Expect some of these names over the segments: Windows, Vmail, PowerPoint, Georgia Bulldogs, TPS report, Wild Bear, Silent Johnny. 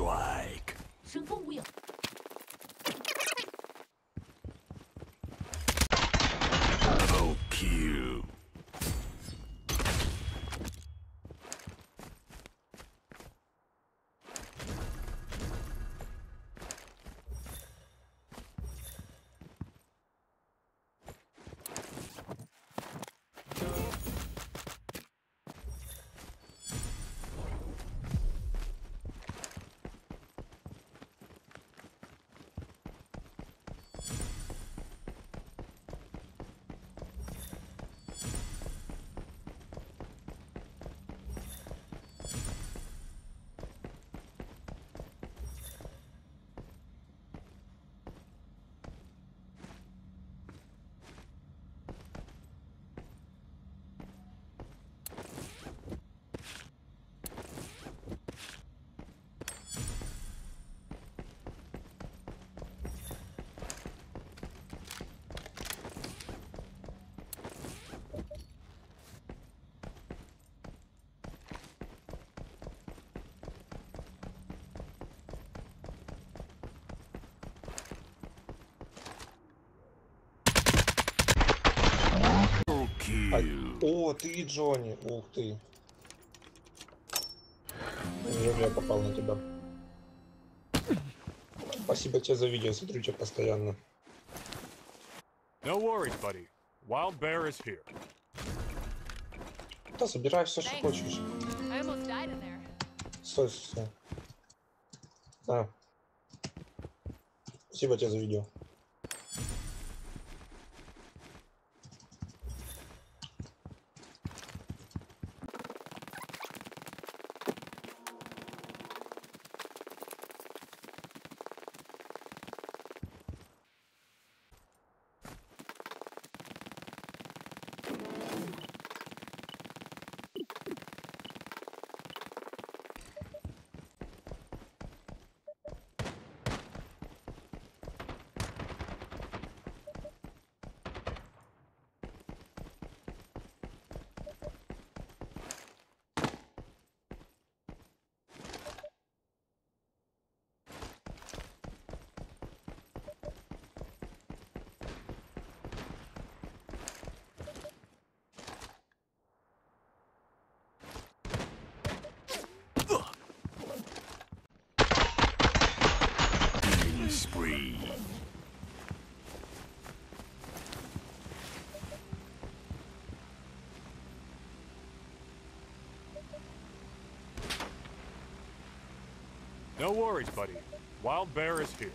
strike. Double kill. О, ты Джонни, ух ты. Я попал на тебя. Спасибо тебе за видео, смотрю тебя постоянно. No worries, buddy. Wild Bear is here. Да, собирай все, что хочешь. Стой, стой. Да. Спасибо тебе за видео. Spree. No worries, buddy. Wild Bear is here.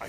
I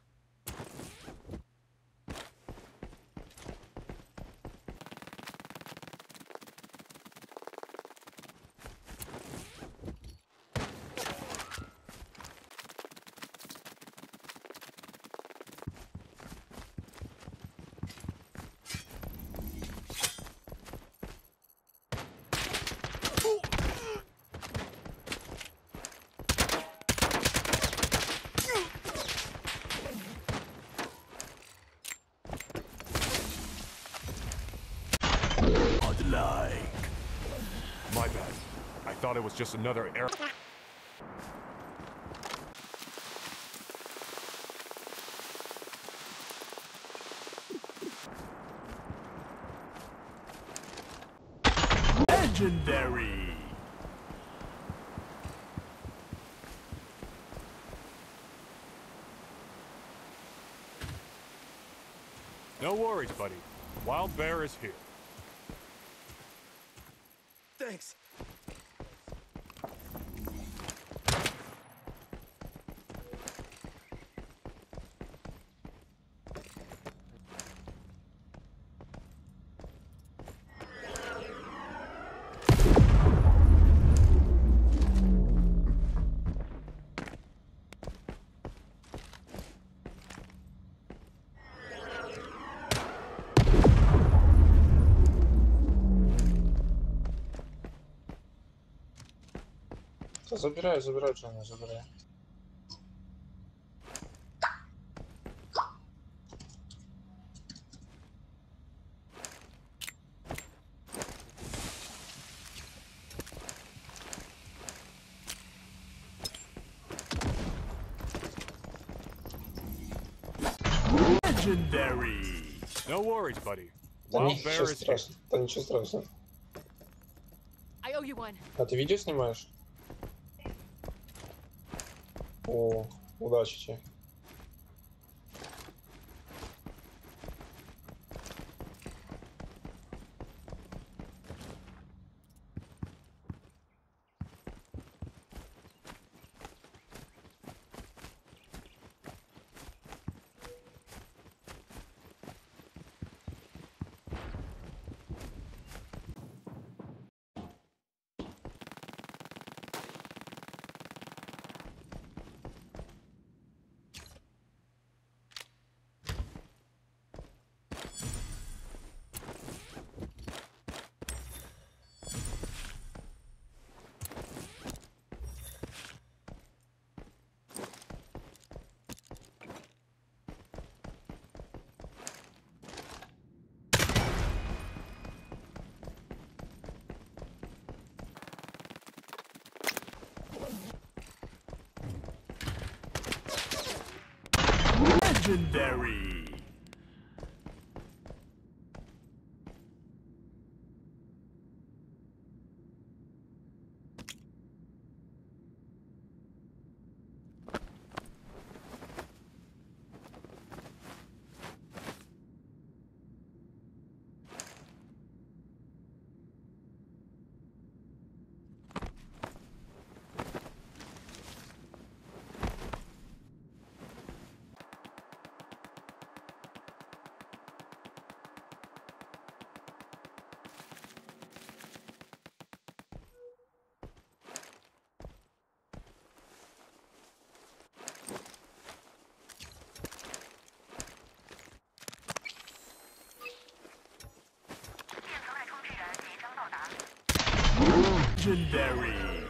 My bad. I thought it was just another error. legendary. No worries, buddy. Wild Bear is here. Thanks. Забирай, Джонни, забирай. Legendary. No worries, buddy. Wild Bear is here. Да ничего страшного. А ты видео снимаешь? О, удачи тебе. Legendary. Legendary.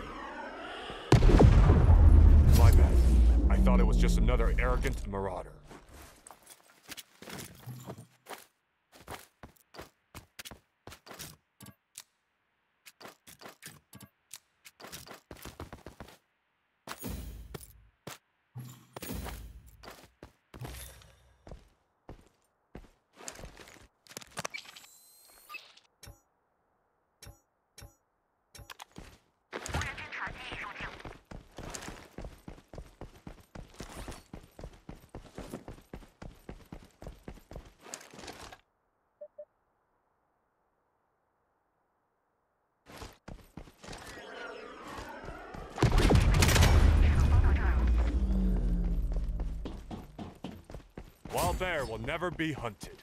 My bad. I thought it was just another arrogant marauder. Wild Bear will never be hunted.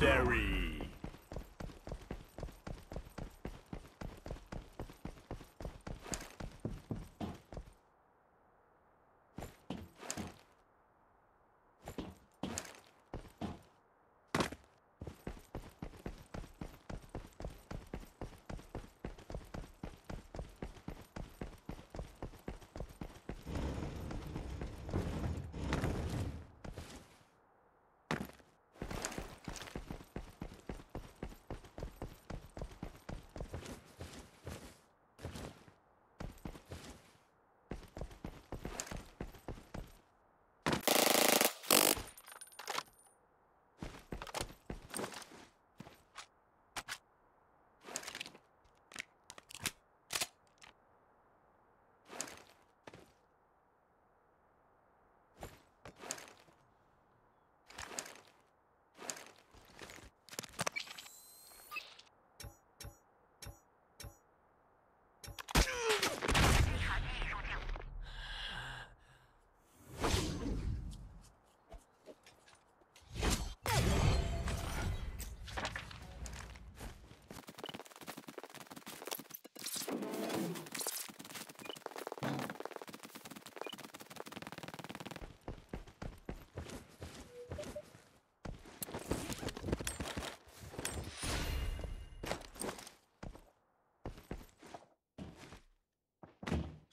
legendary.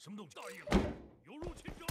行动！大意了，有辱侵占。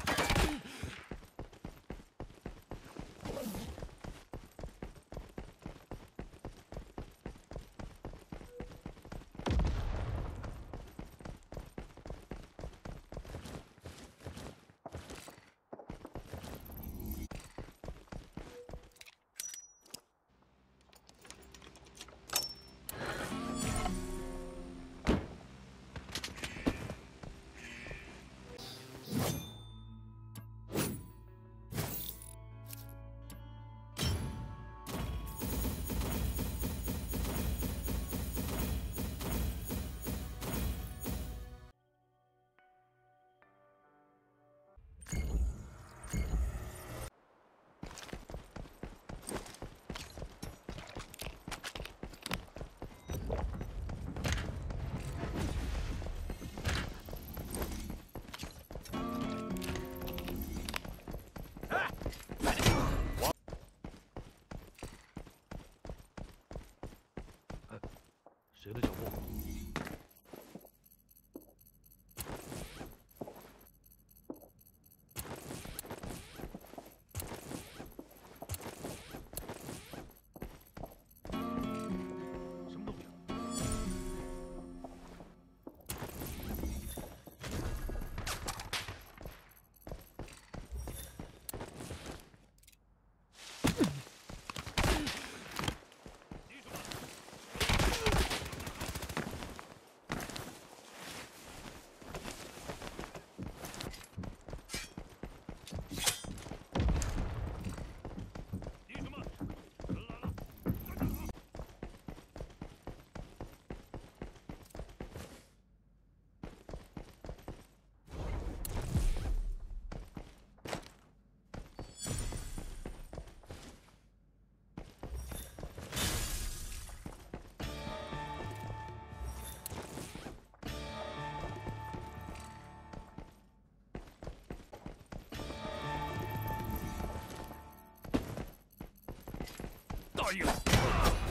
谁的脚步？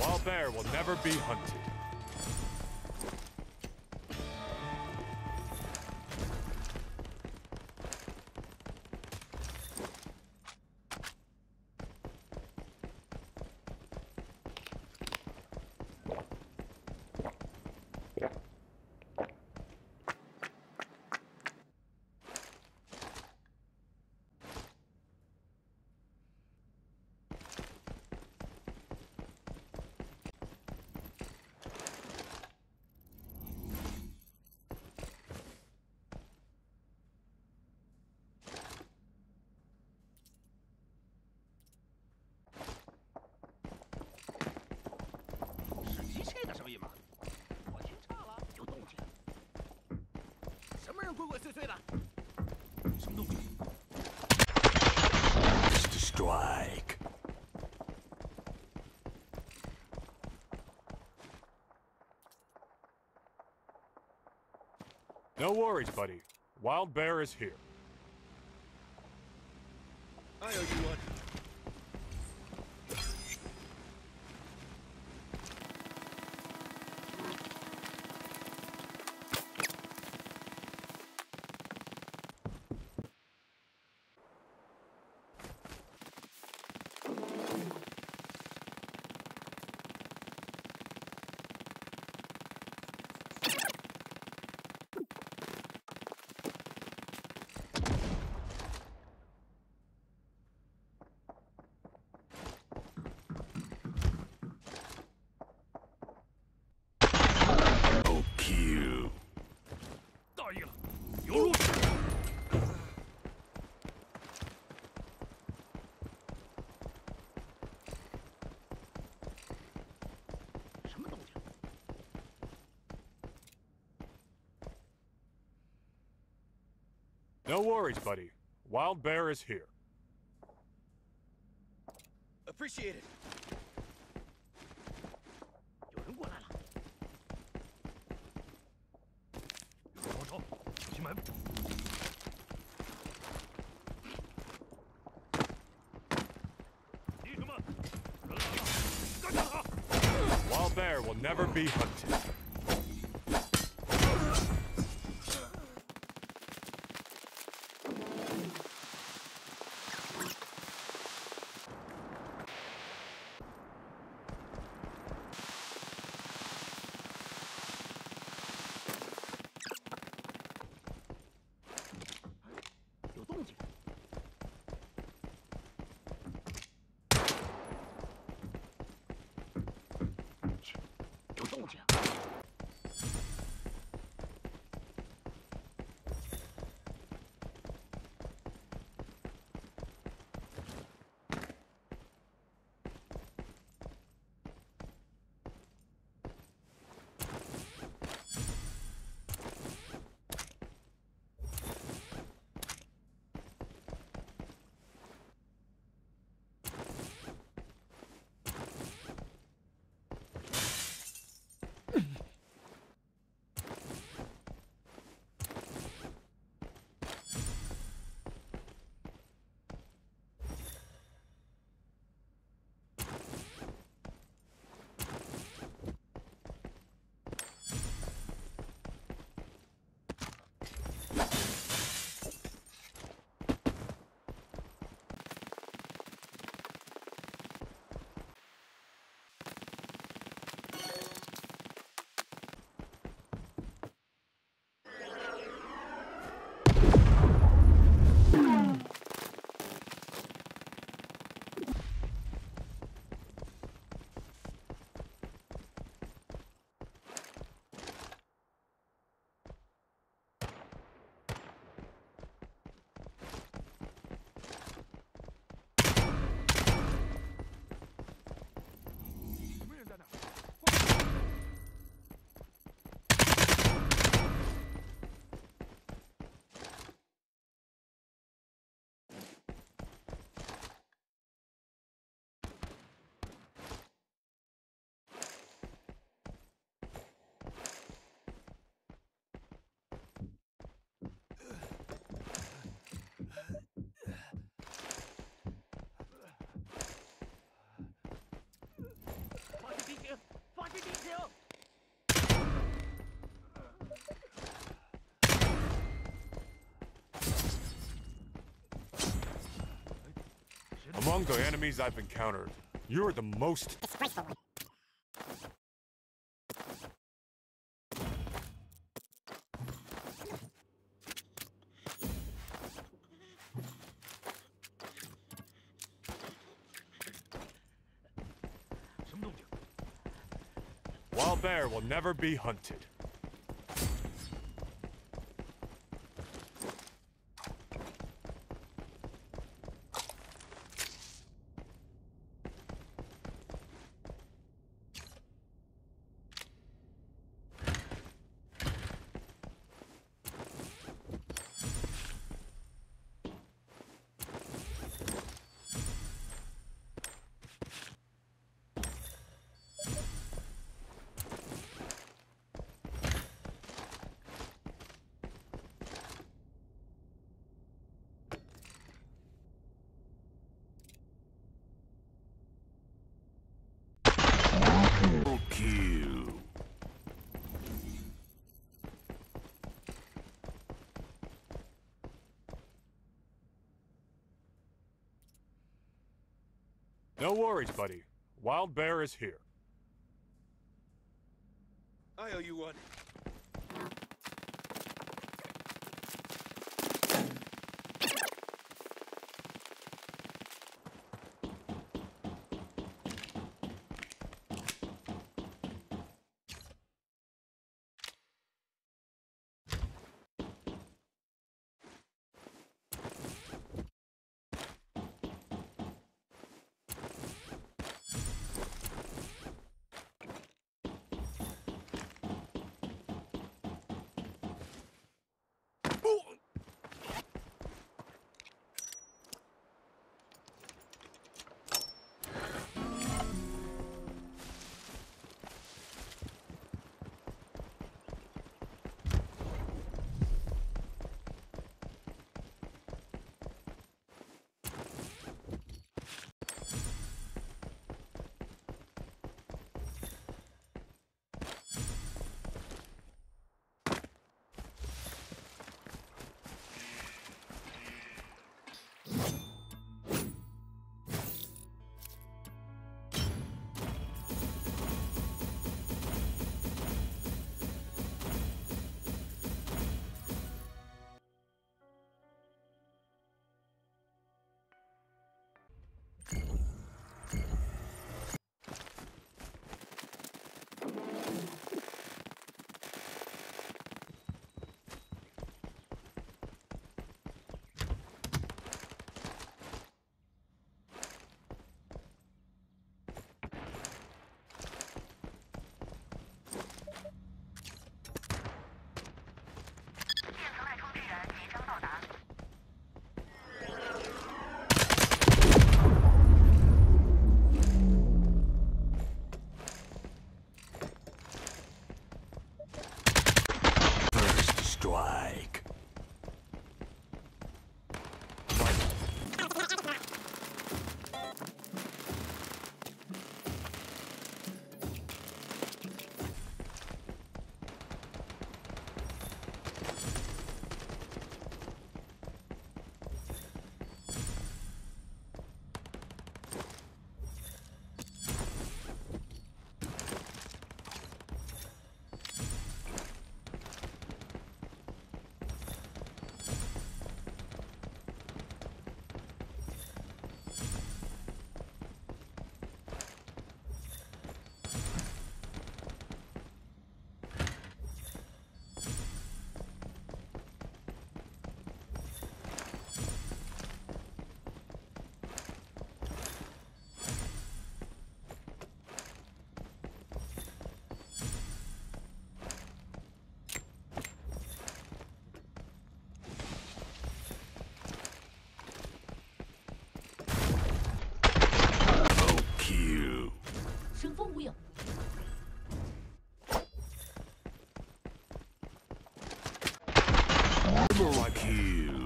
Wild Bear will never be hunted. First strike. No worries, buddy. Wild Bear is here. I owe you one. No worries, buddy. Wild Bear is here. Appreciate it. Wild Bear will never be hunted. Among the enemies I've encountered, you're the most disgraceful one. Wild Bear will never be hunted. No worries, buddy. Wild Bear is here. I owe you one.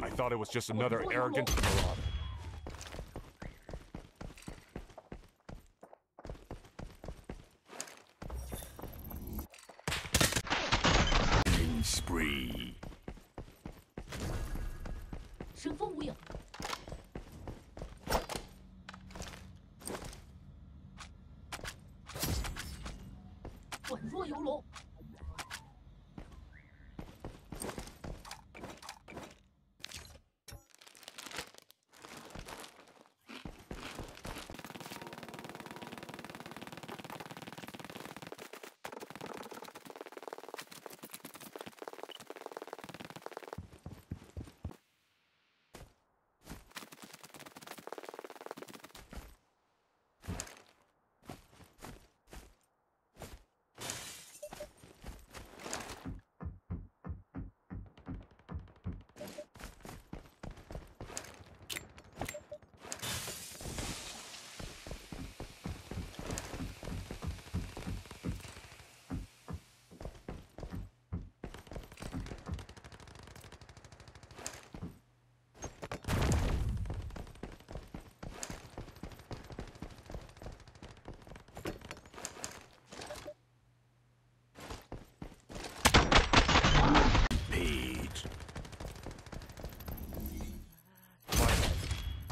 I thought it was just another arrogant marauder. Spree.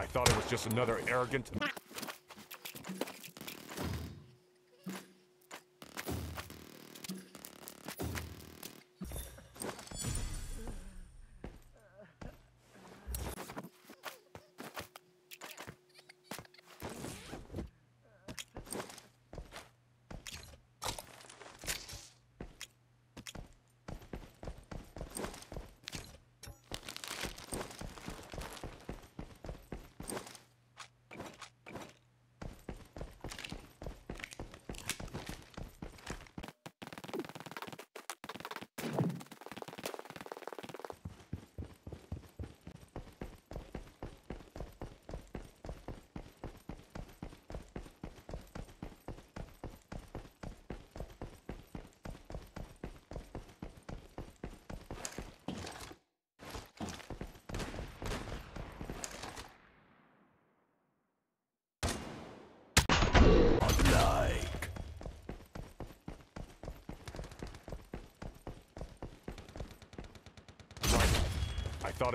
I thought it was just another arrogant... thought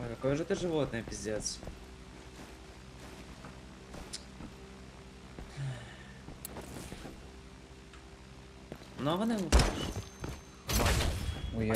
Ой, какое же ты животное, пиздец. Но она лучше. Ой, я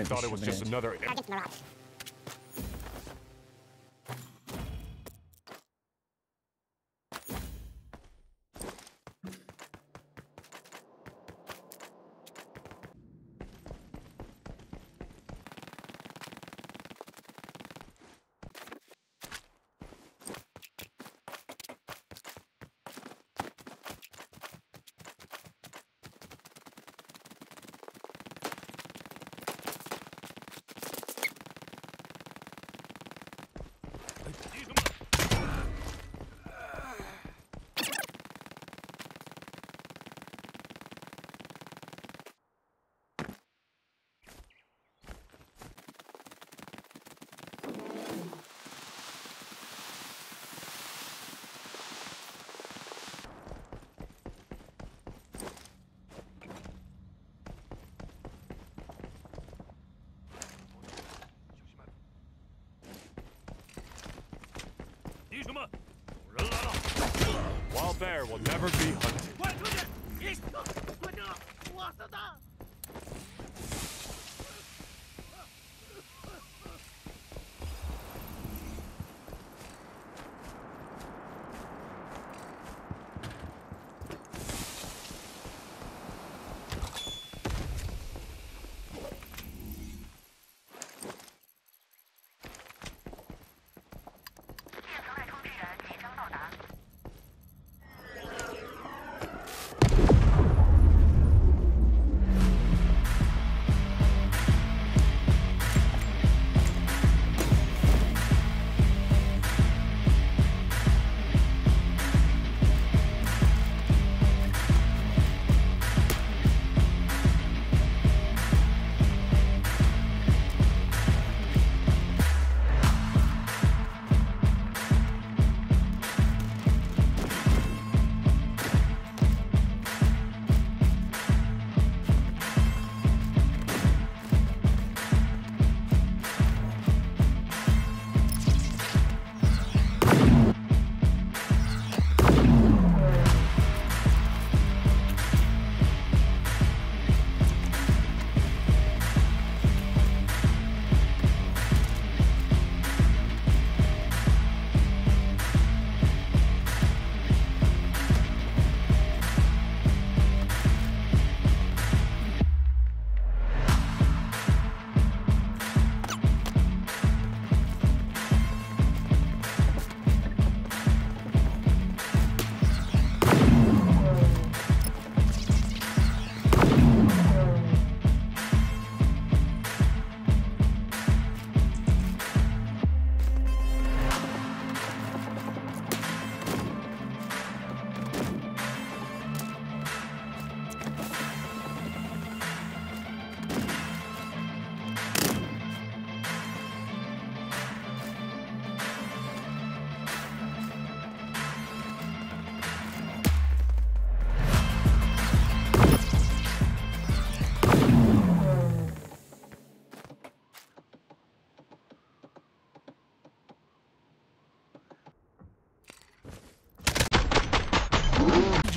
Wild Bear will never be hunted.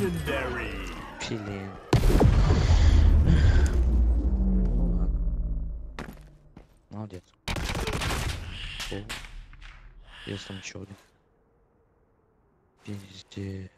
Legendary. Блин. Ну ладно. Молодец. О. Есть там еще один. Пиздец.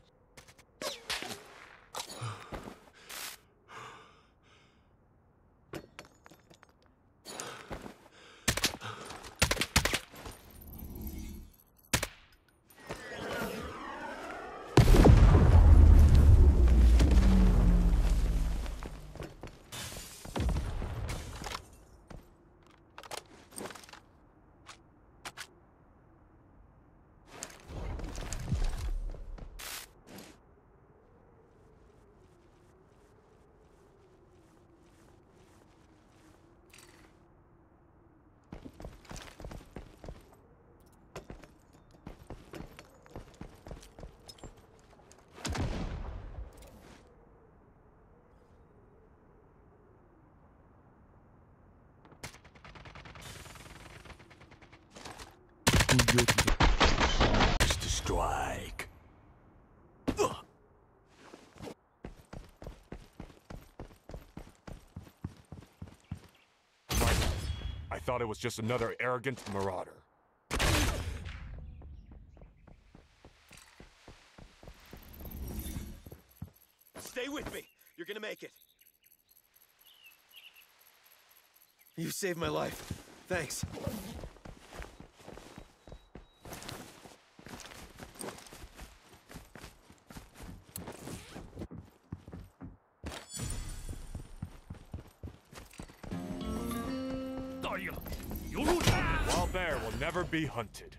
It's the strike. I thought it was just another arrogant marauder. Stay with me. You're gonna make it. You saved my life. Thanks. Wild Bear will never be hunted.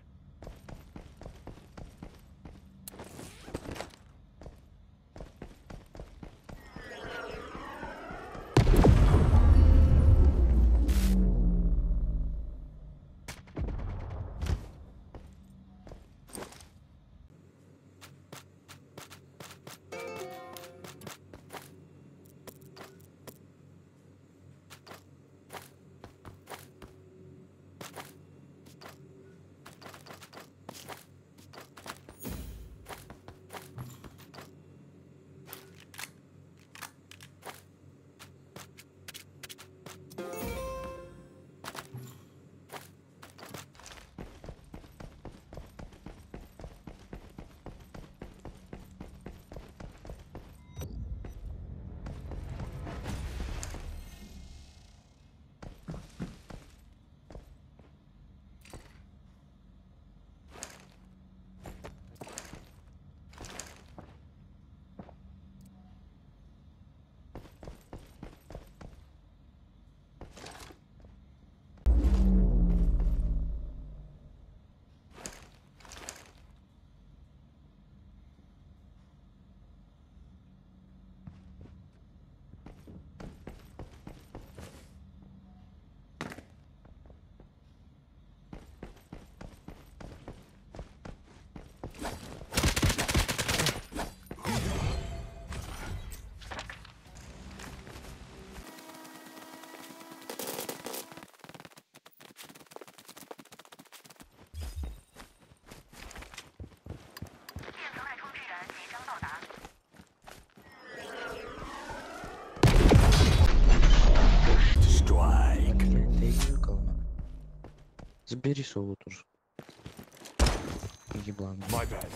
My bad.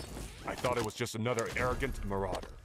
I thought it was just another arrogant marauder.